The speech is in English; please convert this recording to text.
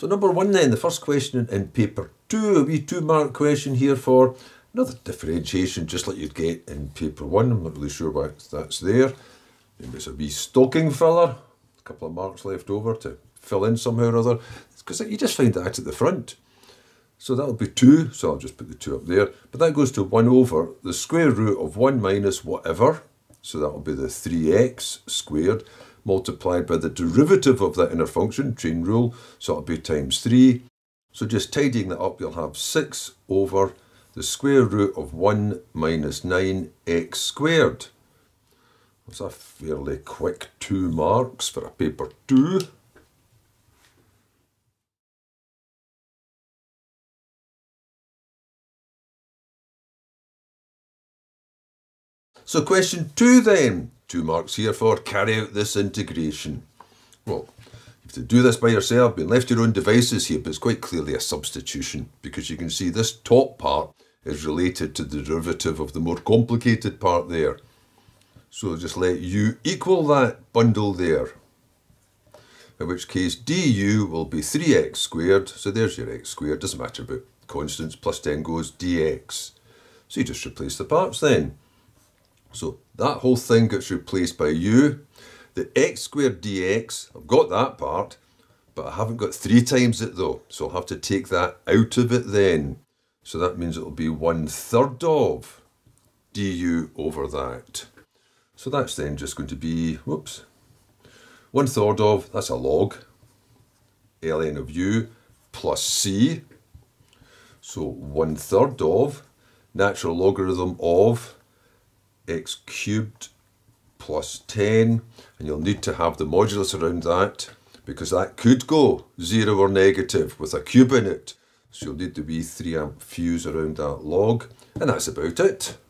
So number one then, the first question in paper 2, a wee 2-mark question here for another differentiation, just like you'd get in paper 1. I'm not really sure why that's there. Maybe it's a wee stocking filler, a couple of marks left over to fill in somehow or other. Because you just find that at the front. So that'll be 2, so I'll just put the 2 up there. But that goes to 1 over the square root of 1 minus whatever. So that'll be the 3x squared multiplied by the derivative of that inner function, chain rule. So it'll be times 3. So just tidying that up, you'll have 6 over the square root of 1 minus 9x squared. That's a fairly quick 2 marks for a paper 2. So question 2 then, 2 marks here for carry out this integration. Well, you have to do this by yourself, been left to your own devices here, but it's quite clearly a substitution because you can see this top part is related to the derivative of the more complicated part there. So just let u equal that bundle there, in which case du will be 3x squared, so there's your x squared, doesn't matter about constants, plus 10 goes dx. So you just replace the parts then. So that whole thing gets replaced by u. The x squared dx, I've got that part, but I haven't got 3 times it though. So I'll have to take that out of it then. So that means it'll be 1/3 of du over that. So that's then just going to be, whoops, 1/3 of, that's a log, ln of u plus c. So 1/3 of natural logarithm of x cubed plus 10, and you'll need to have the modulus around that because that could go 0 or negative with a cube in it. So you'll need to be 3 amp fuse around that log, and that's about it.